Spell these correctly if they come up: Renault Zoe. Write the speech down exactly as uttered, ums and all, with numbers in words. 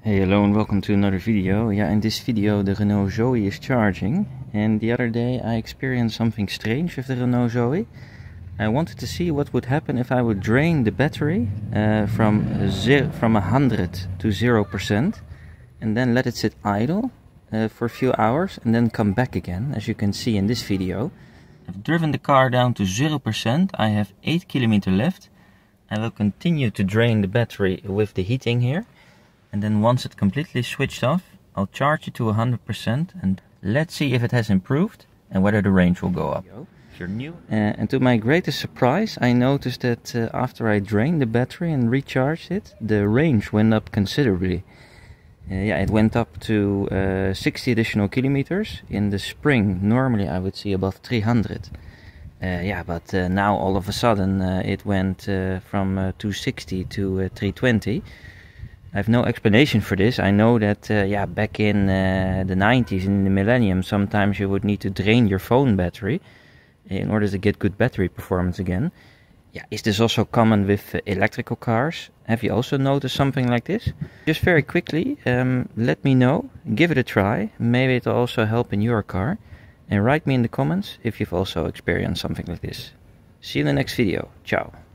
Hey, hello and welcome to another video. Yeah, in this video the Renault Zoe is charging, and the other day I experienced something strange with the Renault Zoe. I wanted to see what would happen if I would drain the battery uh, from zero, from one hundred to zero percent, and then let it sit idle uh, for a few hours and then come back again. As you can see in this video, I've driven the car down to zero percent, I have eight kilometers left. I will continue to drain the battery with the heating here. And then once it completely switched off, I'll charge it to one hundred percent and let's see if it has improved and whether the range will go up. If you're new. Uh, and to my greatest surprise, I noticed that uh, after I drained the battery and recharged it, the range went up considerably. Uh, yeah, it went up to uh, sixty additional kilometers. In the spring, normally I would see above three hundred. Uh, yeah, but uh, now all of a sudden uh, it went uh, from uh, two sixty to uh, three twenty. I have no explanation for this. I know that uh, yeah, back in uh, the nineties, in the millennium, sometimes you would need to drain your phone battery in order to get good battery performance again. Yeah, is this also common with uh, electrical cars? Have you also noticed something like this? Just very quickly, um, let me know, give it a try, maybe it will also help in your car. And write me in the comments if you've also experienced something like this. See you in the next video, ciao!